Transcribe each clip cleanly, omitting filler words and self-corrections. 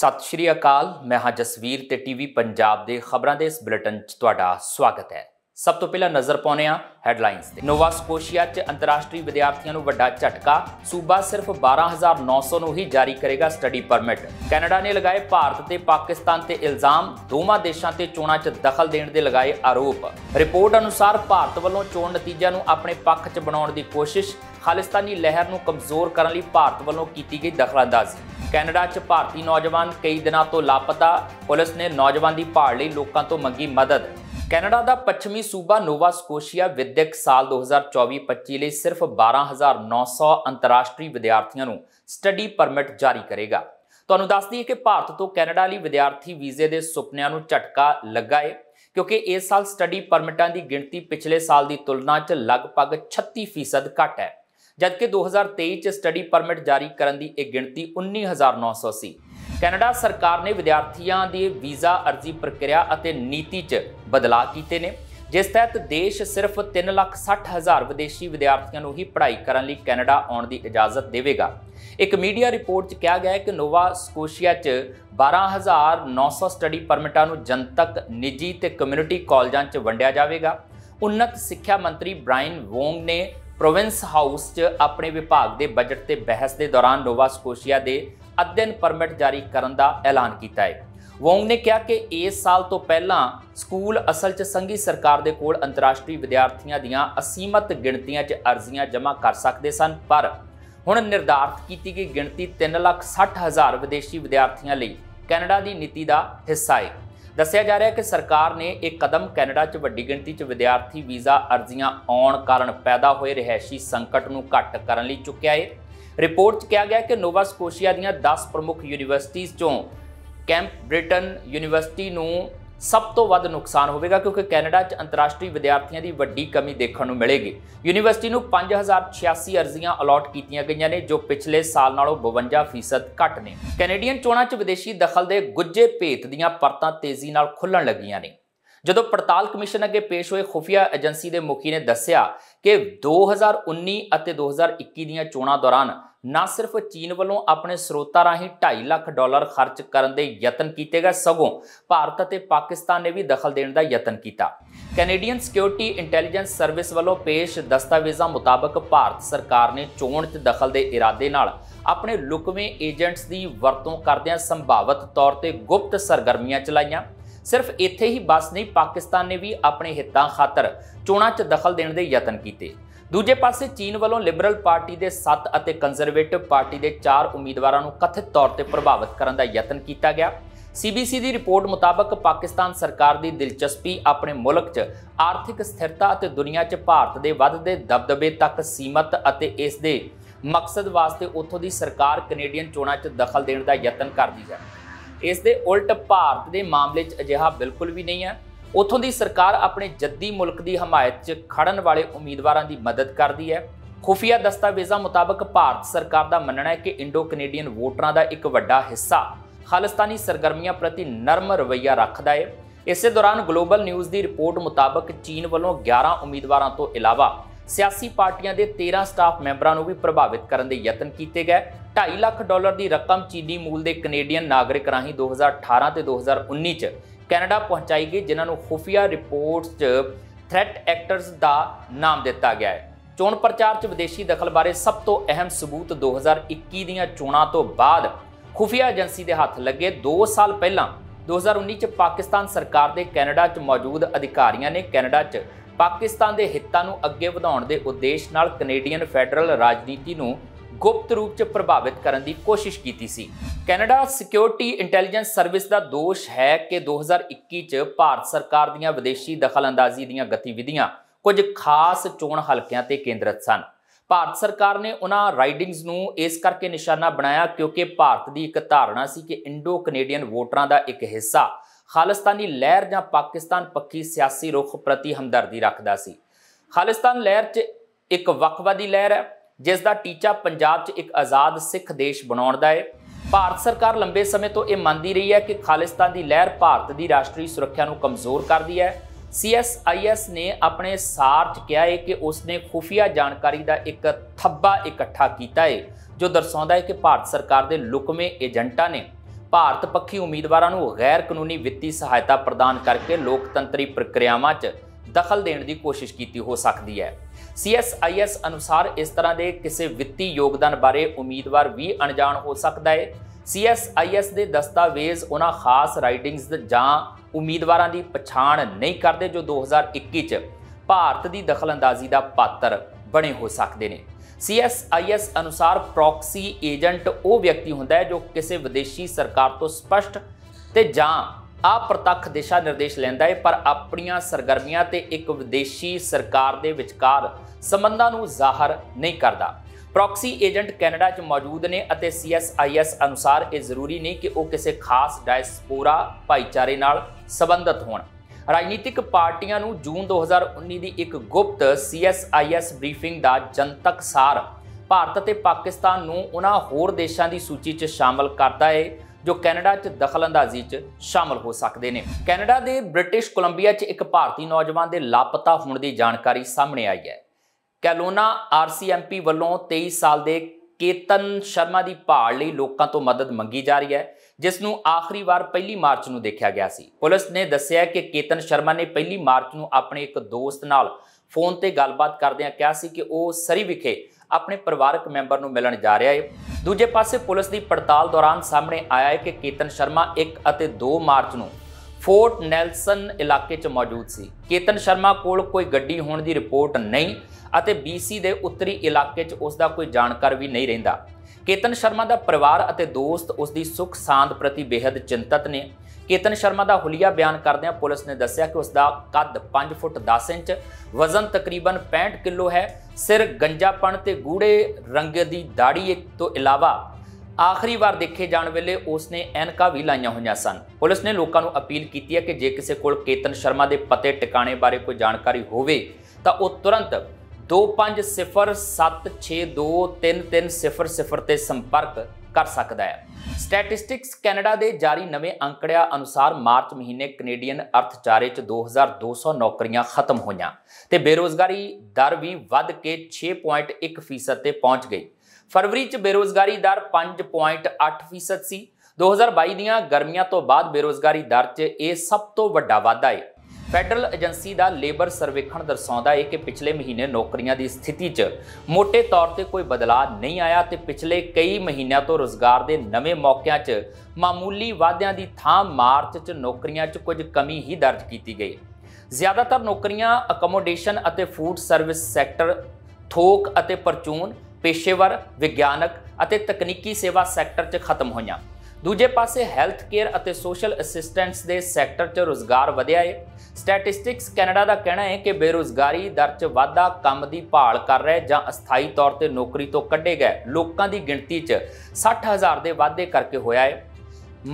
सत श्री अकाल, मैं हां जसवीर ते टीवी पंजाब दे खबरां दे इस बुलेटिन च तुहाडा स्वागत है। सब तो पहला नज़र पाउने आ हैडलाइंस ते। नोवा स्कोशिया च अंतरराष्ट्रीय विद्यार्थियों नूं वड्डा झटका, सूबा सिर्फ 12,900 नूं ही जारी करेगा स्टडी परमिट। कैनेडा ने लगाए भारत ते पाकिस्तान ते इल्जाम, दोवां देशां ते चोणां च दखल देण दे लगाए आरोप। रिपोर्ट अनुसार भारत वल्लों चोण नतीजिਆਂ ਨੂੰ ਆਪਣੇ ਪੱਖ च ਬਣਾਉਣ ਦੀ ਕੋਸ਼ਿਸ਼, खालिस्तानी लहर नूं कमज़ोर करने लई भारत वल्लों की गई दखलअंदाजी। कैनेडा च भारतीय नौजवान कई दिनों तो लापता, पुलिस ने नौजवान की भाल लई लोकां तो मंगी मदद। कैनेडा का पच्छमी सूबा नोवा स्कोशिया विद्यक साल 2024-25 लई सिर्फ 12,900 अंतरराष्ट्रीय विद्यार्थियों नूं स्टडी परमिट जारी करेगा। तुहानूं दस दईए कि भारत तो कैनेडा लई विद्यार्थी वीजे के सुपनिਆਂ नूं झटका लगा है, क्योंकि इस साल स्टडी परमिटां की गिणती पिछले साल की तुलना च लगभग 36% घट है, जबकि 2023 च स्टडी परमिट जारी करने की यह गिणती 19,900 सी। कैनेडा सरकार ने विद्यार्थियों की वीज़ा अर्जी प्रक्रिया और नीति च बदलाव किए हैं, जिस तहत देश सिर्फ 3,60,000 विदेशी विद्यार्थियों को ही पढ़ाई करने लिए कैनेडा आने की इजाजत देगा। एक मीडिया रिपोर्ट कहा गया है कि नोवा स्कोशिया 12,900 स्टडी परमिटा जनतक, निजी ते कम्यूनिटी कॉलेजों च वंडिया जाएगा। उन्नत सिक्ख्या मंत्री ब्रायन वोंग ने प्रोविंस हाउस च अपने विभाग के बजट से बहस के दौरान नोवा स्कोशिया के अध्ययन परमिट जारी करने का ऐलान किया है। वोंग ने कहा कि इस साल तो पहला स्कूल असल च संघी सरकार के कोल अंतरराष्ट्रीय विद्यार्थियों दीआं असीमित गिणतियां च अर्जियां जमा कर सकते सन, पर हुण निर्धारित की गई गिणती 3,60,000 विदेशी विद्यार्थियों लिए कैनेडा की नीति का हिस्सा है। दस्सिया जा रहा है कि सरकार ने एक कदम कैनेडा च वड्डी गिणती च विद्यार्थी वीज़ा अर्जियां आउण कारण पैदा होए रिहायशी संकट नूं घट करन लई चुक्या है। रिपोर्ट कहा गया कि नोवा स्कोशिया दीआं 10 प्रमुख यूनीवर्सिटीज़ चों कैंप ब्रिटन यूनीवर्सिटी नूं सब तो वध नुकसान होगा, क्योंकि कैनेडा च अंतरराष्ट्रीय विद्यार्थियों की वड्डी कमी देखने को मिलेगी। यूनीवर्सिटी नूं 5,086 अर्जियां अलॉट कीतियां गईयां ने, जो पिछले साल नालों 52% घट ने। कैनेडियन चोणां च विदेशी दखल दे गुज्जे भेत दीयां परतां तेजी नाल खुल्लण लगियां ने। जदों पड़ताल कमीशन अगे पेश होए खुफिया एजेंसी के मुखी ने दस्सिया कि 2019 अते 2021 दीयां चोणां दौरान ना सिर्फ चीन वालों अपने स्रोतां राहीं $2.5 लाख खर्च करने के यतन किए गए, सगों भारत और पाकिस्तान ने भी दखल देने का यतन किया। कैनेडियन सिक्योरिटी इंटैलीजेंस सर्विस वालों पेश दस्तावेज़ों मुताबक भारत सरकार ने चोण च दखल के इरादे नाल अपने लुकवें एजेंट्स की वरतों करदियां संभावित तौर पर गुप्त सरगर्मियां चलाईयां। सिर्फ इत्थे ही बस नहीं, पाकिस्तान ने भी अपने हितां खातर चोणां च दखल देने के यतन किए। दूजे पासे चीन वालों लिबरल पार्टी के 7 और कंजरवेटिव पार्टी के 4 उम्मीदवारों को कथित तौर पर प्रभावित करने का यतन किया गया। CBC की रिपोर्ट मुताबक पाकिस्तान सरकार की दिलचस्पी अपने मुल्क च आर्थिक स्थिरता और दुनिया च भारत के बढ़ते दबदबे तक सीमित और इस दे मकसद वास्ते उत्थों की सरकार कैनेडियन चोणां च दखल देने का यतन करती है। इस दे उल्ट भारत के मामले अजिहा बिल्कुल भी नहीं है। उतों की सरकार अपने जद्दी मुल्क की हमायत च खड़न वाले उम्मीदवारों की मदद करती है। खुफिया दस्तावेज़ों मुताबक भारत सरकार का मनना है कि इंडो कनेडियन वोटरों का एक बड़ा हिस्सा खालिस्तानी सरगर्मियों प्रति नरम रवैया रखता है। इस दौरान ग्लोबल न्यूज़ की रिपोर्ट मुताबक चीन वालों 11 उम्मीदवारों तो इलावा सियासी पार्टियां के 13 स्टाफ मैंबरों को भी प्रभावित करने के यतन किए गए। $2.5 लाख की रकम चीनी मूल के कनेडियन नागरिक राही 2018 से 2019 कैनेडा पहुंचाई गई, जिन्होंने खुफिया रिपोर्ट्स थ्रेट एक्टर्स का नाम दिता गया है। चोण प्रचार विदेशी दखल बारे सब तो अहम सबूत 2021 दीयां चोणां तो बाद खुफिया एजेंसी के हथ लगे। 2 साल पहला 2019 पाकिस्तान सरकार के कैनेडा च मौजूद अधिकारियों ने कैनेडा च पाकिस्तान के हितां नूं अगे वधाउण दे उद्देश्य नाल कनेडियन फैडरल राजनीति नूं गुप्त रूप से प्रभावित करने की कोशिश की सी। कैनेडा सिक्योरिटी इंटैलीजेंस सर्विस का दोष है कि 2021 भारत सरकार दी विदेशी दखलअंदाजी दी गतिविधियां कुछ खास चोण हलकियां ते केंद्रित सन। भारत सरकार ने उन्हां राइडिंग्स नूं इस करके निशाना बनाया क्योंकि भारत की एक धारणा सी कि इंडो कनेडियन वोटरां का एक हिस्सा खालिस्तानी लहर जां पाकिस्तान पक्षी सियासी रुख प्रति हमदर्दी रखदा सी। खालिस्तान लहर च एक वक्खवादी लहर है, जिसका टीचा पंजाब च एक आज़ाद सिख देश बनाउण दा है। भारत सरकार लंबे समय तो यह मानती रही है कि खालिस्तान की लहर भारत की राष्ट्रीय सुरक्षा को कमज़ोर करती है। CSIS ने अपने सार च कहा है कि उसने खुफिया जानकारी का एक थब्बा इकट्ठा किया है, जो दर्शाता है कि भारत सरकार के लुकवें एजेंटा ने ਭਾਰਤ ਪੱਖੀ ਉਮੀਦਵਾਰਾਂ ਨੂੰ ਗੈਰ ਕਾਨੂੰਨੀ ਵਿੱਤੀ ਸਹਾਇਤਾ ਪ੍ਰਦਾਨ ਕਰਕੇ ਲੋਕਤੰਤਰੀ ਪ੍ਰਕਿਰਿਆਵਾਂ 'ਚ ਦਖਲ ਦੇਣ ਦੀ ਕੋਸ਼ਿਸ਼ ਕੀਤੀ ਹੋ ਸਕਦੀ ਹੈ। CSIS ਅਨੁਸਾਰ ਇਸ ਤਰ੍ਹਾਂ ਦੇ ਕਿਸੇ ਵਿੱਤੀ ਯੋਗਦਾਨ ਬਾਰੇ ਉਮੀਦਵਾਰ ਵੀ ਅਣਜਾਣ ਹੋ ਸਕਦਾ ਹੈ। CSIS ਦੇ ਦਸਤਾਵੇਜ਼ ਉਹਨਾਂ ਖਾਸ ਰਾਈਟਿੰਗਸ ਜਾਂ ਉਮੀਦਵਾਰਾਂ ਦੀ ਪਛਾਣ ਨਹੀਂ ਕਰਦੇ ਜੋ 2021 'ਚ ਭਾਰਤ ਦੀ ਦਖਲਅੰਦਾਜ਼ੀ ਦਾ ਪਾਤਰ ਬਣੇ ਹੋ ਸਕਦੇ ਨੇ। CSIS ਅਨੁਸਾਰ ਪ੍ਰੌਕਸੀ ਏਜੰਟ ਉਹ ਵਿਅਕਤੀ ਹੁੰਦਾ ਹੈ ਜੋ ਕਿਸੇ ਵਿਦੇਸ਼ੀ ਸਰਕਾਰ ਤੋਂ ਸਪਸ਼ਟ ਤੇ ਜਾਂ ਅਪ੍ਰਤੱਖ ਦਿਸ਼ਾ ਨਿਰਦੇਸ਼ ਲੈਂਦਾ ਹੈ ਪਰ ਆਪਣੀਆਂ ਸਰਗਰਮੀਆਂ ਤੇ ਇੱਕ ਵਿਦੇਸ਼ੀ ਸਰਕਾਰ ਦੇ ਵਿਚਕਾਰ ਸੰਬੰਧਾਂ ਨੂੰ ਜ਼ਾਹਰ ਨਹੀਂ ਕਰਦਾ। ਪ੍ਰੌਕਸੀ ਏਜੰਟ ਕੈਨੇਡਾ 'ਚ ਮੌਜੂਦ ਨੇ ਅਤੇ CSIS ਅਨੁਸਾਰ ਇਹ ਜ਼ਰੂਰੀ ਨਹੀਂ ਕਿ ਉਹ ਕਿਸੇ ਖਾਸ ਡਾਇਸਪੋਰਾ ਭਾਈਚਾਰੇ ਨਾਲ ਸੰਬੰਧਿਤ ਹੋਣ। ਰਾਜਨੀਤਿਕ ਪਾਰਟੀਆਂ ਨੂੰ ਜੂਨ 2019 ਦੀ ਇੱਕ ਗੁਪਤ CSIS ਬਰੀਫਿੰਗ ਦਾ ਜਨਤਕ ਸਾਰ ਭਾਰਤ ਅਤੇ ਪਾਕਿਸਤਾਨ ਨੂੰ ਉਹਨਾਂ ਹੋਰ ਦੇਸ਼ਾਂ ਦੀ ਸੂਚੀ 'ਚ ਸ਼ਾਮਲ ਕਰਦਾ ਹੈ ਜੋ ਕੈਨੇਡਾ 'ਚ ਦਖਲਅੰਦਾਜ਼ੀ 'ਚ ਸ਼ਾਮਲ ਹੋ ਸਕਦੇ ਨੇ। ਕੈਨੇਡਾ ਦੇ ਬ੍ਰਿਟਿਸ਼ ਕੋਲੰਬੀਆ 'ਚ ਇੱਕ ਭਾਰਤੀ ਨੌਜਵਾਨ ਦੇ ਲਾਪਤਾ ਹੋਣ ਦੀ ਜਾਣਕਾਰੀ ਸਾਹਮਣੇ ਆਈ ਹੈ। ਕੈਲੋਨਾ RCMP ਵੱਲੋਂ 23 ਸਾਲ ਦੇ ਕੇਤਨ ਸ਼ਰਮਾ ਦੀ ਭਾਲ ਲਈ ਲੋਕਾਂ ਤੋਂ ਮਦਦ ਮੰਗੀ ਜਾ ਰਹੀ ਹੈ, ਜਿਸ ਨੂੰ ਆਖਰੀ ਵਾਰ 1 ਮਾਰਚ ਨੂੰ ਦੇਖਿਆ ਗਿਆ ਸੀ। ਪੁਲਿਸ ਨੇ ਦੱਸਿਆ ਕਿ ਕੇਤਨ ਸ਼ਰਮਾ ਨੇ 1 ਮਾਰਚ ਨੂੰ ਆਪਣੇ ਇੱਕ ਦੋਸਤ ਨਾਲ ਫੋਨ ਤੇ ਗੱਲਬਾਤ ਕਰਦਿਆਂ ਕਿਹਾ ਸੀ ਕਿ ਉਹ ਸਰੀ ਵਿਖੇ ਆਪਣੇ ਪਰਿਵਾਰਕ ਮੈਂਬਰ ਨੂੰ ਮਿਲਣ ਜਾ ਰਿਹਾ ਹੈ। ਦੂਜੇ ਪਾਸੇ ਪੁਲਿਸ ਦੀ ਪੜਤਾਲ ਦੌਰਾਨ ਸਾਹਮਣੇ ਆਇਆ ਹੈ ਕਿ ਕੇਤਨ ਸ਼ਰਮਾ 1 ਅਤੇ 2 ਮਾਰਚ ਨੂੰ ਫੋਰਟ ਨੈਲਸਨ ਇਲਾਕੇ 'ਚ ਮੌਜੂਦ ਸੀ। ਕੇਤਨ ਸ਼ਰਮਾ ਕੋਲ ਕੋਈ ਗੱਡੀ ਹੋਣ ਦੀ ਰਿਪੋਰਟ ਨਹੀਂ ਅਤੇ BC ਦੇ ਉੱਤਰੀ ਇਲਾਕੇ 'ਚ ਉਸ ਦਾ ਕੋਈ ਜਾਣਕਾਰ ਵੀ ਨਹੀਂ ਰਹਿੰਦਾ। ਕੇਤਨ ਸ਼ਰਮਾ ਦਾ ਪਰਿਵਾਰ ਅਤੇ ਦੋਸਤ ਉਸ ਦੀ ਸੁੱਖ ਸਾਂਦ ਪ੍ਰਤੀ ਬੇਹੱਦ ਚਿੰਤਤ ਨੇ। ਕੇਤਨ ਸ਼ਰਮਾ ਦਾ ਹੁਲੀਆ ਬਿਆਨ ਕਰਦਿਆਂ ਪੁਲਿਸ ਨੇ ਦੱਸਿਆ ਕਿ ਉਸ ਦਾ ਕੱਦ 5 ਫੁੱਟ 10 ਇੰਚ, ਵਜ਼ਨ ਤਕਰੀਬਨ 65 ਕਿਲੋ ਹੈ। ਸਿਰ ਗੰਜਾਪਣ ਤੇ ਗੂੜੇ ਰੰਗ ਦੀ ਦਾੜੀ ਤੋਂ ਇਲਾਵਾ ਆਖਰੀ ਵਾਰ ਦੇਖੇ ਜਾਣ ਵੇਲੇ ਉਸ ਨੇ ਐਨਕਾਂ ਵੀ ਲਾਈਆਂ ਹੋਈਆਂ ਸਨ। ਪੁਲਿਸ ਨੇ ਲੋਕਾਂ ਨੂੰ ਅਪੀਲ ਕੀਤੀ ਹੈ ਕਿ ਜੇ ਕਿਸੇ ਕੋਲ ਕੇਤਨ ਸ਼ਰਮਾ ਦੇ ਪਤੇ ਟਿਕਾਣੇ ਬਾਰੇ ਕੋਈ ਜਾਣਕਾਰੀ ਹੋਵੇ ਤਾਂ ਉਹ ਤੁਰੰਤ 2507623300 ਤੇ ਸੰਪਰਕ ਕਰ ਸਕਦਾ ਹੈ। ਸਟੈਟਿਸਟਿਕਸ ਕੈਨੇਡਾ ਦੇ ਜਾਰੀ ਨਵੇਂ ਅੰਕੜਿਆਂ ਅਨੁਸਾਰ ਮਾਰਚ ਮਹੀਨੇ ਕੈਨੇਡੀਅਨ ਅਰਥਚਾਰੇ 'ਚ 2200 ਨੌਕਰੀਆਂ ਖਤਮ ਹੋਈਆਂ ਤੇ ਬੇਰੋਜ਼ਗਾਰੀ ਦਰ ਵੀ ਵੱਧ ਕੇ 6.1% ਤੇ ਪਹੁੰਚ ਗਈ। ਫਰਵਰੀ 'ਚ ਬੇਰੋਜ਼ਗਾਰੀ ਦਰ 5.8% ਸੀ। 2022 ਦੀਆਂ ਗਰਮੀਆਂ ਤੋਂ ਬਾਅਦ ਬੇਰੋਜ਼ਗਾਰੀ ਦਰ 'ਚ ਇਹ ਸਭ ਤੋਂ ਵੱਡਾ ਵਾਧਾ ਹੈ। ਫੈਡਰਲ ਏਜੰਸੀ ਦਾ ਲੇਬਰ ਸਰਵੇਖਣ ਦਰਸਾਉਂਦਾ ਹੈ ਕਿ ਪਿਛਲੇ ਮਹੀਨੇ ਨੌਕਰੀਆਂ ਦੀ ਸਥਿਤੀ 'ਚ ਮੋਟੇ ਤੌਰ ਤੇ ਕੋਈ ਬਦਲਾਅ ਨਹੀਂ ਆਇਆ ਤੇ ਪਿਛਲੇ ਕਈ ਮਹੀਨਿਆਂ ਤੋਂ ਰੁਜ਼ਗਾਰ ਦੇ ਨਵੇਂ ਮੌਕਿਆਂ 'ਚ ਮਾਮੂਲੀ ਵਾਧਿਆਂ ਦੀ ਥਾਂ ਮਾਰਚ 'ਚ ਨੌਕਰੀਆਂ 'ਚ ਕੁਝ ਕਮੀ ਹੀ ਦਰਜ ਕੀਤੀ ਗਈ। ਜ਼ਿਆਦਾਤਰ ਨੌਕਰੀਆਂ ਅਕਮੋਡੇਸ਼ਨ ਅਤੇ ਫੂਡ ਸਰਵਿਸ ਸੈਕਟਰ, ਥੋਕ ਅਤੇ ਪਰਚੂਨ, ਪੇਸ਼ੇਵਰ, ਵਿਗਿਆਨਕ ਅਤੇ ਤਕਨੀਕੀ ਸੇਵਾ ਸੈਕਟਰ 'ਚ ਖਤਮ ਹੋਈਆਂ। ਦੂਜੇ ਪਾਸੇ ਹੈਲਥ ਕੇਅਰ ਅਤੇ ਸੋਸ਼ਲ ਅਸਿਸਟੈਂਸ ਦੇ ਸੈਕਟਰ 'ਚ ਰੁਜ਼ਗਾਰ ਵਧਿਆ ਹੈ। ਸਟੈਟਿਸਟਿਕਸ ਕੈਨੇਡਾ ਦਾ ਕਹਿਣਾ ਹੈ ਕਿ ਬੇਰੁਜ਼ਗਾਰੀ ਦਰ 'ਚ ਵਾਧਾ ਕੰਮ ਦੀ ਭਾਲ ਕਰ ਰਹੇ ਜਾਂ ਅਸਥਾਈ ਤੌਰ ਤੇ ਨੌਕਰੀ ਤੋਂ ਕੱਢੇ ਗਏ ਲੋਕਾਂ ਦੀ ਗਿਣਤੀ 'ਚ 60,000 ਦੇ ਵਾਧੇ ਕਰਕੇ ਹੋਇਆ ਹੈ।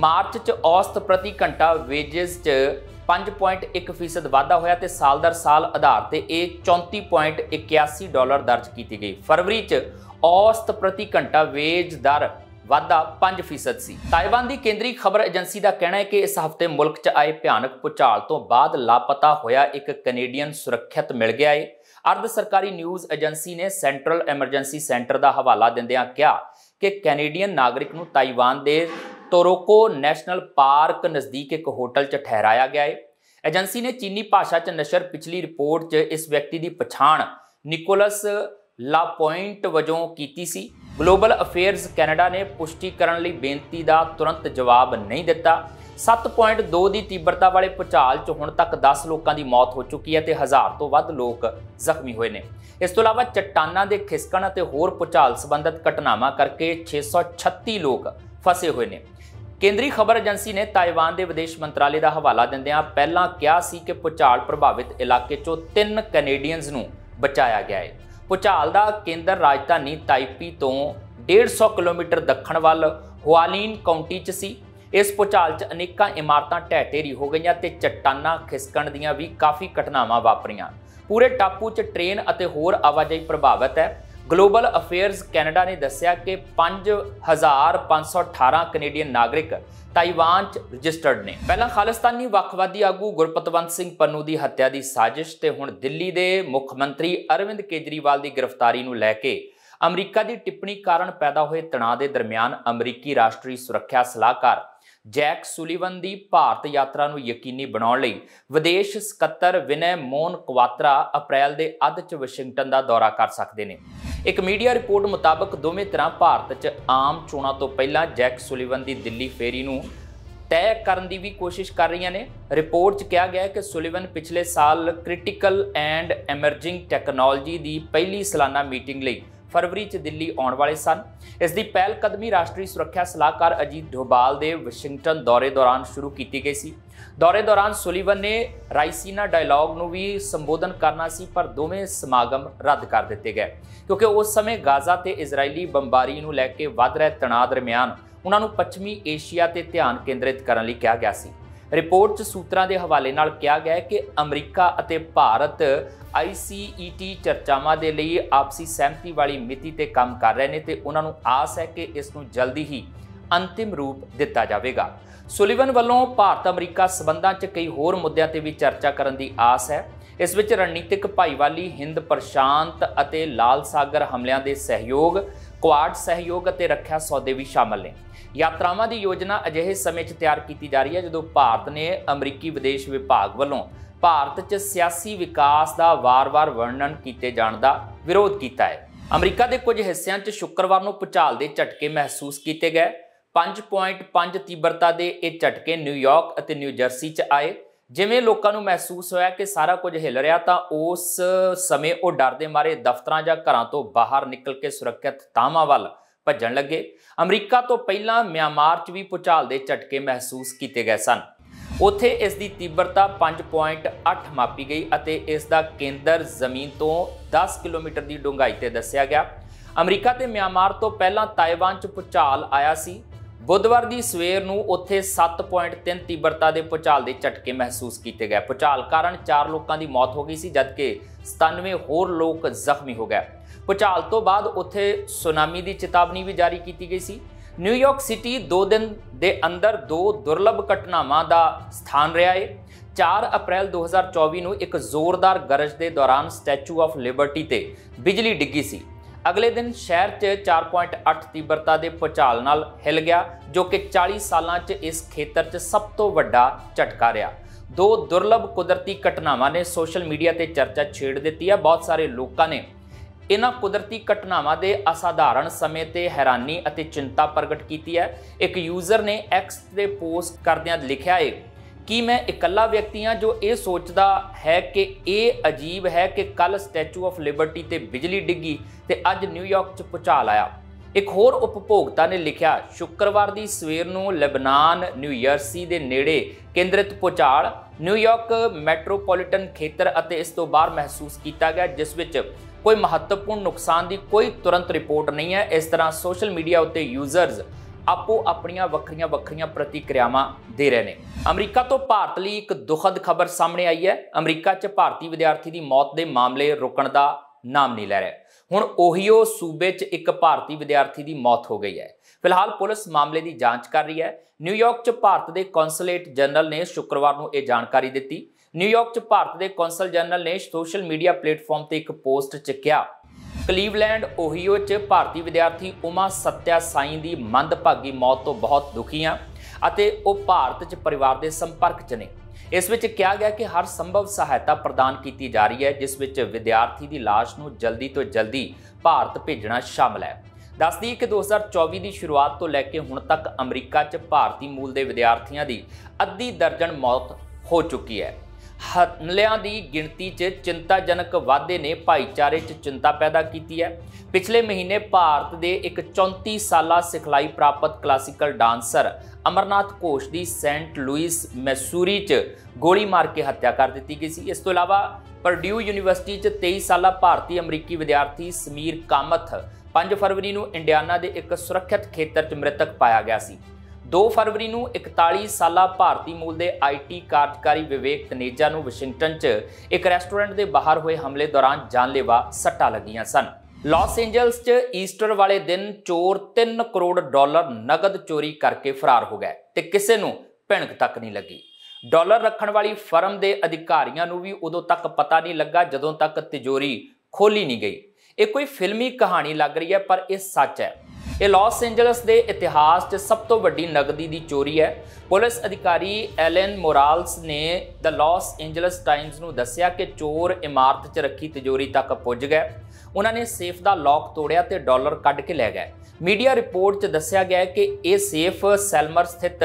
ਮਾਰਚ 'ਚ ਔਸਤ ਪ੍ਰਤੀ ਘੰਟਾ ਵੇਜਸ 'ਚ 5.1% ਵਾਧਾ ਹੋਇਆ ਤੇ ਸਾਲ ਦਰ ਸਾਲ ਆਧਾਰ ਤੇ ਇਹ $34.81 ਦਰਜ ਕੀਤੀ ਗਈ। ਫਰਵਰੀ 'ਚ ਔਸਤ ਪ੍ਰਤੀ ਘੰਟਾ ਵੇਜ ਦਰ ਵਾਧਾ 5% ਸੀ। ਤਾਇਵਾਨ ਦੀ ਕੇਂਦਰੀ ਖਬਰ ਏਜੰਸੀ ਦਾ ਕਹਿਣਾ ਹੈ ਕਿ ਇਸ ਹਫ਼ਤੇ ਮੁਲਕ 'ਚ ਆਏ ਭਿਆਨਕ ਭੂਚਾਲ ਤੋਂ ਬਾਅਦ ਲਾਪਤਾ ਹੋਇਆ ਇੱਕ ਕੈਨੇਡੀਅਨ ਸੁਰੱਖਿਅਤ ਮਿਲ ਗਿਆ ਹੈ। ਅਰਧ ਸਰਕਾਰੀ ਨਿਊਜ਼ ਏਜੰਸੀ ਨੇ ਸੈਂਟਰਲ ਐਮਰਜੈਂਸੀ ਸੈਂਟਰ ਦਾ ਹਵਾਲਾ ਦਿੰਦਿਆਂ ਕਿਹਾ ਕਿ ਕੈਨੇਡੀਅਨ ਨਾਗਰਿਕ ਨੂੰ ਤਾਇਵਾਨ ਦੇ ਤੋਰੋਕੋ ਨੈਸ਼ਨਲ ਪਾਰਕ ਨਜ਼ਦੀਕ ਇੱਕ ਹੋਟਲ 'ਚ ਠਹਿਰਾਇਆ ਗਿਆ ਹੈ। ਏਜੰਸੀ ਨੇ ਚੀਨੀ ਭਾਸ਼ਾ 'ਚ ਨਸ਼ਰ ਪਿਛਲੀ ਰਿਪੋਰਟ 'ਚ ਇਸ ਵਿਅਕਤੀ ਦੀ ਪਛਾਣ ਨਿਕੋਲਸ ਲਾ ਪੁਆਇੰਟ ਵਜੋਂ ਕੀਤੀ ਸੀ। ਗਲੋਬਲ ਅਫੇਅਰਸ ਕੈਨੇਡਾ ਨੇ ਪੁਸ਼ਟੀ ਕਰਨ ਲਈ ਬੇਨਤੀ ਦਾ ਤੁਰੰਤ ਜਵਾਬ ਨਹੀਂ ਦਿੱਤਾ। 7.2 ਦੀ ਤੀਬਰਤਾ ਵਾਲੇ ਭੂਚਾਲ 'ਚ ਹੁਣ ਤੱਕ 10 ਲੋਕਾਂ ਦੀ ਮੌਤ ਹੋ ਚੁੱਕੀ ਹੈ ਤੇ 1000 ਤੋਂ ਵੱਧ ਲੋਕ ਜ਼ਖਮੀ ਹੋਏ ਨੇ। ਇਸ ਤੋਂ ਇਲਾਵਾ ਚੱਟਾਨਾਂ ਦੇ ਖਿਸਕਣ ਅਤੇ ਹੋਰ ਭੂਚਾਲ ਸੰਬੰਧਿਤ ਘਟਨਾਵਾਂ ਕਰਕੇ 636 ਲੋਕ ਫਸੇ ਹੋਏ ਨੇ। ਕੇਂਦਰੀ ਖਬਰ ਏਜੰਸੀ ਨੇ ਤਾਇਵਾਨ ਦੇ ਵਿਦੇਸ਼ ਮੰਤਰਾਲੇ ਦਾ ਹਵਾਲਾ ਦਿੰਦਿਆਂ ਪਹਿਲਾਂ ਕਿਹਾ ਸੀ ਕਿ ਭੂਚਾਲ ਪ੍ਰਭਾਵਿਤ ਇਲਾਕੇ 'ਚੋਂ 3 ਕੈਨੇਡੀਅਨਜ਼ ਨੂੰ ਬਚਾਇਆ ਗਿਆ ਹੈ। ਭੂਚਾਲ ਦਾ ਕੇਂਦਰ ਰਾਜਧਾਨੀ ਤਾਈਪੀ ਤੋਂ 150 ਕਿਲੋਮੀਟਰ ਦੱਖਣ ਵੱਲ ਹੁਆਲੀਨ ਕਾਉਂਟੀ 'ਚ ਸੀ। ਇਸ ਭੂਚਾਲ 'ਚ ਅਨੇਕਾਂ ਇਮਾਰਤਾਂ ਢਹਿ-ਢੇਰੀ ਹੋ ਗਈਆਂ ਤੇ ਚੱਟਾਨਾਂ ਖਿਸਕਣ ਦੀਆਂ ਵੀ ਕਾਫੀ ਘਟਨਾਵਾਂ ਵਾਪਰੀਆਂ। ਪੂਰੇ ਟਾਪੂ 'ਚ ਟ੍ਰੇਨ ਅਤੇ ਹੋਰ ਆਵਾਜਾਈ ਪ੍ਰਭਾਵਿਤ ਹੈ। ਗਲੋਬਲ ਅਫੇਅਰਸ ਕੈਨੇਡਾ ਨੇ ਦੱਸਿਆ ਕਿ 5518 ਕੈਨੇਡੀਅਨ ਨਾਗਰਿਕ ਤਾਈਵਾਨ 'ਚ ਰਜਿਸਟਰਡ ਨੇ। ਪਹਿਲਾਂ ਖਾਲਿਸਤਾਨੀ ਵੱਖਵਾਦੀ ਆਗੂ ਗੁਰਪਤਵੰਤ ਸਿੰਘ ਪੰਨੂ ਦੀ ਹੱਤਿਆ ਦੀ ਸਾਜ਼ਿਸ਼ ਤੇ ਹੁਣ ਦਿੱਲੀ ਦੇ ਮੁੱਖ ਮੰਤਰੀ ਅਰਵਿੰਦ ਕੇਜਰੀਵਾਲ ਦੀ ਗ੍ਰਿਫਤਾਰੀ ਨੂੰ ਲੈ ਕੇ ਅਮਰੀਕਾ ਦੀ ਟਿੱਪਣੀ ਕਾਰਨ ਪੈਦਾ ਹੋਏ ਤਣਾਅ ਦੇ ਦਰਮਿਆਨ ਅਮਰੀਕੀ ਰਾਸ਼ਟਰੀ ਸੁਰੱਖਿਆ ਸਲਾਹਕਾਰ ਜੈਕ ਸੁਲੀਵਨ ਦੀ ਭਾਰਤ ਯਾਤਰਾ ਨੂੰ ਯਕੀਨੀ ਬਣਾਉਣ ਲਈ ਵਿਦੇਸ਼ ਸਕੱਤਰ ਵਿਨੈ ਮੋਹਨ ਕਵਾਤਰਾ ਅਪ੍ਰੈਲ ਦੇ ਅੱਧ 'ਚ ਵਾਸ਼ਿੰਗਟਨ ਦਾ ਦੌਰਾ ਕਰ ਸਕਦੇ ਨੇ। ਇੱਕ ਮੀਡੀਆ ਰਿਪੋਰਟ ਮੁਤਾਬਕ ਦੋਵੇਂ ਤਰ੍ਹਾਂ ਭਾਰਤ 'ਚ ਆਮ ਚੋਣਾਂ ਤੋਂ ਪਹਿਲਾਂ ਜੈਕ ਸੁਲੀਵਨ ਦੀ ਦਿੱਲੀ ਫੇਰੀ ਨੂੰ तय करने की भी कोशिश कर रही ने। रिपोर्ट कहा गया है कि सुलिवन पिछले साल क्रिटिकल एंड एमरजिंग टैक्नोलॉजी की पहली सालाना मीटिंग लिए फरवरी च दिल्ली आने वाले सन। इसकी पहलकदमी राष्ट्रीय सुरक्षा सलाहकार अजीत डोभाल के वाशिंगटन दौरे दौरान शुरू की गई सी। दौरे दौरान सुलिवन ने राइसीना डायलॉग नूं भी संबोधन करना सी, पर दोवें समागम रद्द कर दिए गए क्योंकि उस समय गाजा ते इजरायली बमबारी नूं लै के वध रहे तनाव दरमियान उन्होंने पश्चिमी एशिया ते ध्यान केंद्रित करने लिए कहा गया सी। रिपोर्ट सूत्रां के हवाले नाल कहा गया है कि अमरीका अते भारत ICET चर्चावां दे लई आपसी सहमति वाली मिति ते काम कर रहे हैं ते उन्होंने आस है कि इस नूं जल्दी ही अंतिम रूप दिता जाएगा। सुलिवन वल्लों भारत अमरीका संबंधां 'च कई होर मुद्दों ते भी चर्चा करन दी आस है। इस विच रणनीतिक भाईवाली, हिंद प्रशांत अते लाल सागर हमलियां दे सहयोग, क्वाड सहयोग अते रक्षा सौदे भी शामिल ने। यात्रावां दी योजना अजिहे समय 'च तैयार की जा रही है जदों भारत ने अमरीकी विदेश विभाग वल्लों भारत 'च सियासी विकास का वार-वार वर्णन किए जाण दा विरोध किया है। अमरीका के कुछ हिस्सों 'च शुक्रवार नूं भूचाल के झटके महसूस किए गए। 5.5 तीव्रता के ये झटके न्यूयॉर्क अते न्यूजर्सी 'च आए। जिमें लोगों को महसूस होया कि सारा कुछ हिल रहा तो उस समय वो डर दे मारे दफ्तरां जां घरां तो बाहर निकल के सुरक्षित थावां वल भज्जण लगे। अमरीका तो पहला म्यांमार 'च भी भूचाल के झटके महसूस किए गए सन। उत्थे इस दी तीव्रता 5.8 मापी गई अते इस दा केंद्र जमीन तो 10 किलोमीटर की डूंघाई ते दस्सिया गया। अमरीका ते म्यांमार तो पहला ताइवान 'च भूचाल आया सी। बुधवार की सवेर नूं उत्थे 7.3 तीव्रता के भूचाल के झटके महसूस किए गए। भूचाल कारण 4 लोगों की मौत हो गई सी जबकि 97 होर लोग जख्मी हो गए। भूचाल तो बाद उत्थे सुनामी की चेतावनी भी जारी की गई सी। न्यूयॉर्क सिटी 2 दिन के अंदर 2 दुर्लभ घटनावां का स्थान रहा है। 4 अप्रैल 2024 नूं एक जोरदार गरज के दौरान स्टैचू ऑफ लिबर्टी ते बिजली डिग्गी सी। अगले दिन शहर 'च 4.8 तीव्रता के भूचाल नाल हिल गया जो कि 40 सालां 'च इस खेतर 'च सब तो वड्डा झटका रहा। 2 दुर्लभ कुदरती घटनावां ने सोशल मीडिया ते चर्चा छेड़ दी है। बहुत सारे लोगों ने इन्हां कुदरती घटनावां दे असाधारण समय ते हैरानी अते चिंता प्रगट की है। एक यूजर ने एक्स ते पोस्ट करदियां लिखिया है कि मैं इकला व्यक्ति हाँ जो ये सोचता है कि ये अजीब है कि कल स्टैचू ऑफ लिबर्टी ते बिजली डिग्गी ते अज न्यूयॉर्क 'च भूचाल आया। एक होर उपभोक्ता ने लिखा शुक्रवार की सवेर नूं लेबनान न्यूजर्सी के नेड़े केंद्रित भूचाल न्यूयॉर्क मैट्रोपोलिटन खेतर अते इस तो बाहर महसूस किया गया जिस विच कोई महत्वपूर्ण नुकसान की कोई तुरंत रिपोर्ट नहीं है। इस तरह सोशल मीडिया उत्ते यूजरस ਆਪੋ ਆਪਣੀਆਂ ਵੱਖਰੀਆਂ ਪ੍ਰਤੀਕਿਰਿਆਵਾਂ ਦੇ ਰਹੇ ਨੇ। ਅਮਰੀਕਾ ਤੋਂ ਭਾਰਤ ਲਈ ਇੱਕ ਦੁਖਦ ਖਬਰ ਸਾਹਮਣੇ ਆਈ ਹੈ। ਅਮਰੀਕਾ 'ਚ ਭਾਰਤੀ ਵਿਦਿਆਰਥੀ ਦੀ ਮੌਤ ਦੇ ਮਾਮਲੇ ਰੁਕਣ ਦਾ ਨਾਮ ਨਹੀਂ ਲੈ ਰਹੇ। ਹੁਣ ਓਹੀਓ ਸੂਬੇ 'ਚ ਇੱਕ ਭਾਰਤੀ ਵਿਦਿਆਰਥੀ ਦੀ ਮੌਤ ਹੋ ਗਈ ਹੈ। ਫਿਲਹਾਲ ਪੁਲਿਸ ਮਾਮਲੇ ਦੀ ਜਾਂਚ ਕਰ ਰਹੀ ਹੈ। ਨਿਊਯਾਰਕ 'ਚ ਭਾਰਤ ਦੇ ਕੌਂਸਲੇਟ ਜਨਰਲ ਨੇ ਸ਼ੁੱਕਰਵਾਰ ਨੂੰ ਇਹ ਜਾਣਕਾਰੀ ਦਿੱਤੀ। ਨਿਊਯਾਰਕ 'ਚ ਭਾਰਤ ਦੇ ਕੌਂਸਲ ਜਨਰਲ ਨੇ ਸੋਸ਼ਲ ਮੀਡੀਆ ਪਲੇਟਫਾਰਮ ਤੇ ਇੱਕ ਪੋਸਟ 'ਚ ਕਿਹਾ ਕਲੀਵਲੈਂਡ ओहियो 'ਚ ਭਾਰਤੀ ਵਿਦਿਆਰਥੀ ਉਮਾ ਸਤਿਆਸਾਈ ਦੀ ਮੰਦਭਾਗੀ ਮੌਤ ਤੋਂ ਬਹੁਤ ਦੁਖੀ ਹਾਂ ਅਤੇ ਉਹ ਭਾਰਤ 'ਚ ਪਰਿਵਾਰ ਦੇ ਸੰਪਰਕ 'ਚ ਨੇ। ਇਸ ਵਿੱਚ ਕਿਹਾ ਗਿਆ ਕਿ ਹਰ ਸੰਭਵ ਸਹਾਇਤਾ ਪ੍ਰਦਾਨ ਕੀਤੀ ਜਾ ਰਹੀ ਹੈ ਜਿਸ ਵਿੱਚ ਵਿਦਿਆਰਥੀ ਦੀ ਲਾਸ਼ ਨੂੰ ਜਲਦੀ ਤੋਂ ਜਲਦੀ ਭਾਰਤ ਭੇਜਣਾ ਸ਼ਾਮਲ ਹੈ। ਦੱਸ ਦਈਏ ਕਿ 2024 ਦੀ ਸ਼ੁਰੂਆਤ ਤੋਂ ਲੈ ਕੇ ਹੁਣ ਤੱਕ ਅਮਰੀਕਾ 'ਚ ਭਾਰਤੀ ਮੂਲ ਦੇ ਵਿਦਿਆਰਥੀਆਂ ਦੀ ਅੱਧੀ ਦਰਜਨ ਮੌਤ ਹੋ ਚੁੱਕੀ ਹੈ। हमलों की गिनती 'च चिंताजनक वाधे ने भाईचारे 'च चिंता पैदा की है। पिछले महीने भारत के एक 34 साला सिखलाई प्राप्त क्लासीकल डांसर अमरनाथ कोश की सेंट लुइस मिसूरी 'च गोली मार के हत्या कर दी गई सी। इस तो इलावा परड्यू यूनीवर्सिटी 'च 23 साला भारतीय अमरीकी विद्यार्थी समीर कामथ 5 फरवरी को इंडियाना के एक सुरक्षित खेतर 'च मृतक पाया गया सी। 2 फरवरी को 41 साला भारतीय मूल के IT कार्यकारी विवेक तनेजा को वाशिंगटन 'च एक रेस्टोरेंट के बाहर हुए हमले दौरान जानलेवा सट्टा लगियां सन। लॉस एंजल्स 'च ईस्टर वाले दिन चोर $3 करोड़ नगद चोरी करके फरार हो गए ते किसी को भिणक तक नहीं लगी। डॉलर रखने वाली फर्म के अधिकारियों को भी उदों तक पता नहीं लगा जदों तक तिजोरी खोली नहीं गई। ये कोई फिल्मी कहानी लग रही है पर यह सच है। ਇਹ ਲਾਸ ਐਂਜਲਸ ਦੇ ਇਤਿਹਾਸ 'ਚ ਸਭ ਤੋਂ ਵੱਡੀ ਨਗਦੀ ਦੀ ਚੋਰੀ ਹੈ। ਪੁਲਿਸ ਅਧਿਕਾਰੀ ਐਲਨ ਮੋਰਾਲਸ ਨੇ ਦ ਲਾਸ ਐਂਜਲਸ ਟਾਈਮਜ਼ ਨੂੰ ਦੱਸਿਆ ਕਿ ਚੋਰ ਇਮਾਰਤ 'ਚ ਰੱਖੀ ਤਿਜੋਰੀ ਤੱਕ ਪੁੱਜ ਗਏ। ਉਹਨਾਂ ਨੇ ਸੇਫ ਦਾ ਲੌਕ ਤੋੜਿਆ ਤੇ ਡਾਲਰ ਕੱਢ ਕੇ ਲੈ ਗਏ। ਮੀਡੀਆ ਰਿਪੋਰਟ 'ਚ ਦੱਸਿਆ ਗਿਆ ਕਿ ਇਹ ਸੇਫ ਸੈਲਮਰ ਸਥਿਤ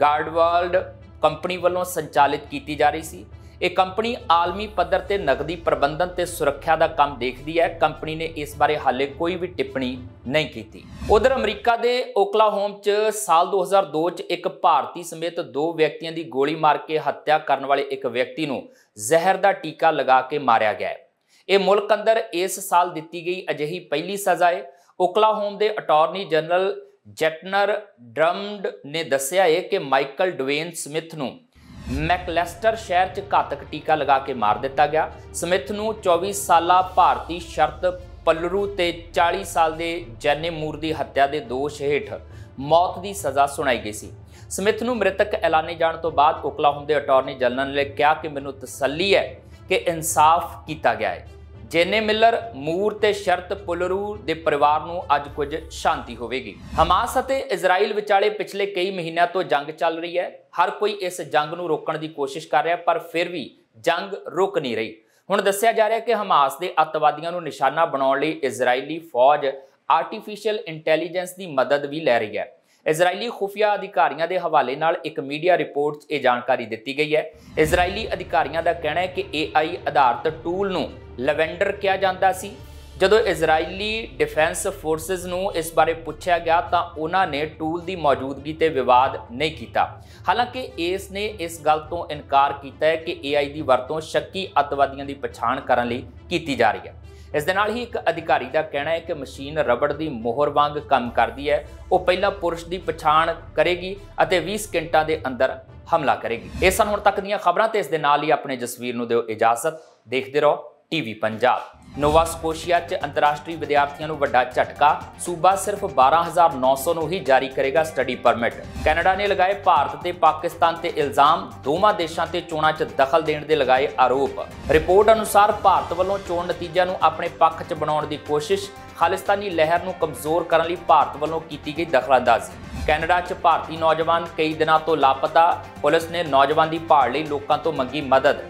ਗਾਰਡਵਰਲਡ ਕੰਪਨੀ ਵੱਲੋਂ ਸੰਚਾਲਿਤ ਕੀਤੀ ਜਾ ਰਹੀ ਸੀ। ਇਹ ਕੰਪਨੀ ਆਲਮੀ ਪੱਧਰ ਤੇ ਨਗਦੀ ਪ੍ਰਬੰਧਨ ਤੇ ਸੁਰੱਖਿਆ ਦਾ ਕੰਮ ਦੇਖਦੀ ਹੈ। ਕੰਪਨੀ ਨੇ ਇਸ ਬਾਰੇ ਹਾਲੇ ਕੋਈ ਵੀ ਟਿੱਪਣੀ ਨਹੀਂ ਕੀਤੀ। ਉਧਰ ਅਮਰੀਕਾ ਦੇ ਓਕਲਾਹੋਮ 'ਚ ਸਾਲ 2002 'ਚ ਇੱਕ ਭਾਰਤੀ ਸਮੇਤ ਦੋ ਵਿਅਕਤੀਆਂ ਦੀ ਗੋਲੀ ਮਾਰ ਕੇ ਹੱਤਿਆ ਕਰਨ ਵਾਲੇ ਇੱਕ ਵਿਅਕਤੀ ਨੂੰ ਜ਼ਹਿਰ ਦਾ ਟੀਕਾ ਲਗਾ ਕੇ ਮਾਰਿਆ ਗਿਆ। ਇਹ ਮੁਲਕ ਅੰਦਰ ਇਸ ਸਾਲ ਦਿੱਤੀ ਗਈ ਅਜਿਹੀ ਪਹਿਲੀ ਸਜ਼ਾ ਹੈ। ਓਕਲਾਹੋਮ ਦੇ ਅਟਾਰਨੀ ਜਨਰਲ ਜੈਟਨਰ ਡਰਮਡ ਨੇ ਦੱਸਿਆ ਹੈ ਕਿ ਮਾਈਕਲ ਡਵੇਨ ਸਮਿਥ ਨੂੰ ਮੈਕਲੈਸਟਰ ਸ਼ਹਿਰ 'ਚ ਘਾਤਕ ਟੀਕਾ ਲਗਾ ਕੇ ਮਾਰ ਦਿੱਤਾ ਗਿਆ। ਸਮਿਥ ਨੂੰ 24 ਸਾਲਾ ਭਾਰਤੀ ਸ਼ਰਤ ਪੱਲਰੂ ਤੇ 40 ਸਾਲ ਦੇ ਜੈਨੇ ਮੂਰ ਦੀ ਹੱਤਿਆ ਦੇ ਦੋਸ਼ ਹੇਠ ਮੌਤ ਦੀ ਸਜ਼ਾ ਸੁਣਾਈ ਗਈ ਸੀ। ਸਮਿਥ ਨੂੰ ਮ੍ਰਿਤਕ ਐਲਾਨੇ ਜਾਣ ਤੋਂ ਬਾਅਦ ਓਕਲਾਹੋਮ ਦੇ ਅਟਾਰਨੀ ਜਨਰਲ ਨੇ ਕਿਹਾ ਕਿ ਮੈਨੂੰ ਤਸੱਲੀ ਹੈ ਕਿ ਇਨਸਾਫ ਕੀਤਾ ਗਿਆ ਹੈ। ਜੇਨੇ ਮਿਲਰ ਮੂਰ ਤੇ ਸ਼ਰਤ ਪੁਲਰੂ ਦੇ ਪਰਿਵਾਰ ਨੂੰ ਅੱਜ ਕੁਝ ਸ਼ਾਂਤੀ ਹੋਵੇਗੀ। ਹਮਾਸ ਅਤੇ ਇਜ਼ਰਾਈਲ ਵਿਚਾਲੇ ਪਿਛਲੇ ਕਈ ਮਹੀਨਿਆਂ ਤੋਂ ਜੰਗ ਚੱਲ ਰਹੀ ਹੈ। ਹਰ ਕੋਈ ਇਸ ਜੰਗ ਨੂੰ ਰੋਕਣ ਦੀ ਕੋਸ਼ਿਸ਼ ਕਰ ਰਿਹਾ ਪਰ ਫਿਰ ਵੀ ਜੰਗ ਰੁਕ ਨਹੀਂ ਰਹੀ। ਹੁਣ ਦੱਸਿਆ ਜਾ ਰਿਹਾ ਕਿ ਹਮਾਸ ਦੇ ਅੱਤਵਾਦੀਆਂ ਨੂੰ ਨਿਸ਼ਾਨਾ ਬਣਾਉਣ ਲਈ ਇਜ਼ਰਾਈਲੀ ਫੌਜ ਆਰਟੀਫੀਸ਼ੀਅਲ ਇੰਟੈਲੀਜੈਂਸ ਦੀ ਮਦਦ ਵੀ ਲੈ ਰਹੀ ਹੈ। ਇਜ਼ਰਾਈਲੀ ਖੁਫੀਆ ਅਧਿਕਾਰੀਆਂ ਦੇ ਹਵਾਲੇ ਨਾਲ ਇੱਕ ਮੀਡੀਆ ਰਿਪੋਰਟ 'ਚ ਇਹ ਜਾਣਕਾਰੀ ਦਿੱਤੀ ਗਈ ਹੈ। ਇਜ਼ਰਾਈਲੀ ਅਧਿਕਾਰੀਆਂ ਦਾ ਕਹਿਣਾ ਹੈ ਕਿ AI ਆਧਾਰਿਤ ਟੂਲ ਨੂੰ ਲੈਵੈਂਡਰ ਕਿਹਾ ਜਾਂਦਾ ਸੀ। ਜਦੋਂ ਇਜ਼ਰਾਈਲੀ ਡਿਫੈਂਸ ਫੋਰਸਿਸ ਨੂੰ ਇਸ ਬਾਰੇ ਪੁੱਛਿਆ ਗਿਆ ਤਾਂ ਉਹਨਾਂ ਨੇ ਟੂਲ ਦੀ ਮੌਜੂਦਗੀ ਤੇ ਵਿਵਾਦ ਨਹੀਂ ਕੀਤਾ। ਹਾਲਾਂਕਿ ਇਸ ਨੇ ਇਸ ਗੱਲ ਤੋਂ ਇਨਕਾਰ ਕੀਤਾ ਹੈ ਕਿ AI ਦੀ ਵਰਤੋਂ ਸ਼ੱਕੀ ਅੱਤਵਾਦੀਆਂ ਦੀ ਪਛਾਣ ਕਰਨ ਲਈ ਕੀਤੀ ਜਾ ਰਹੀ ਹੈ। ਇਸ ਦੇ ਨਾਲ ਹੀ ਇੱਕ ਅਧਿਕਾਰੀ ਦਾ ਕਹਿਣਾ ਹੈ ਕਿ ਮਸ਼ੀਨ ਰਬੜ ਦੀ ਮੋਹਰ ਵਾਂਗ ਕੰਮ ਕਰਦੀ ਹੈ। ਉਹ ਪਹਿਲਾਂ ਪੁਰਸ਼ ਦੀ ਪਛਾਣ ਕਰੇਗੀ ਅਤੇ 20 ਸਕਿੰਟਾਂ ਦੇ ਅੰਦਰ ਹਮਲਾ ਕਰੇਗੀ। ਇਹ ਸਨ ਹੁਣ ਤੱਕ ਦੀਆਂ ਖਬਰਾਂ ਤੇ ਇਸ ਦੇ ਨਾਲ ਹੀ ਆਪਣੇ ਜਸਵੀਰ ਨੂੰ ਦਿਓ ਇਜਾਜ਼ਤ। ਦੇਖਦੇ ਰਹੋ TV ਪੰਜਾਬ। ਨੋਵਾ ਸਕੋਸ਼ੀਆ 'ਚ ਅੰਤਰਰਾਸ਼ਟਰੀ ਵਿਦਿਆਰਥੀਆਂ ਨੂੰ ਵੱਡਾ ਝਟਕਾ। ਸੂਬਾ ਸਿਰਫ 12,900 ਨੂੰ ਹੀ ਜਾਰੀ ਕਰੇਗਾ ਸਟੱਡੀ ਪਰਮਿਟ। ਕੈਨੇਡਾ ਨੇ ਲਗਾਏ ਭਾਰਤ ਤੇ ਪਾਕਿਸਤਾਨ ਤੇ ਇਲਜ਼ਾਮ। ਦੋਵਾਂ ਦੇਸ਼ਾਂ ਤੇ ਚੋਣਾਂ 'ਚ ਦਖਲ ਦੇਣ ਦੇ ਲਗਾਏ ਆਰੋਪ। ਰਿਪੋਰਟ ਅਨੁਸਾਰ ਭਾਰਤ ਵੱਲੋਂ ਚੋਣ ਨਤੀਜਿਆਂ ਨੂੰ ਆਪਣੇ ਪੱਖ 'ਚ ਬਣਾਉਣ ਦੀ ਕੋਸ਼ਿਸ਼। ਖਾਲਿਸਤਾਨੀ ਲਹਿਰ ਨੂੰ ਕਮਜ਼ੋਰ ਕਰਨ ਲਈ ਭਾਰਤ ਵੱਲੋਂ ਕੀਤੀ ਗਈ ਦਖਲਅੰਦਾਜ਼ੀ। ਕੈਨੇਡਾ 'ਚ ਭਾਰਤੀ ਨੌਜਵਾਨ ਕਈ ਦਿਨਾਂ ਤੋਂ ਲਾਪਤਾ। ਪੁਲਿਸ ਨੇ ਨੌਜਵਾਨ ਦੀ ਭਾਲ ਲਈ ਲੋਕਾਂ ਤੋਂ ਮੰਗੀ ਮਦਦ।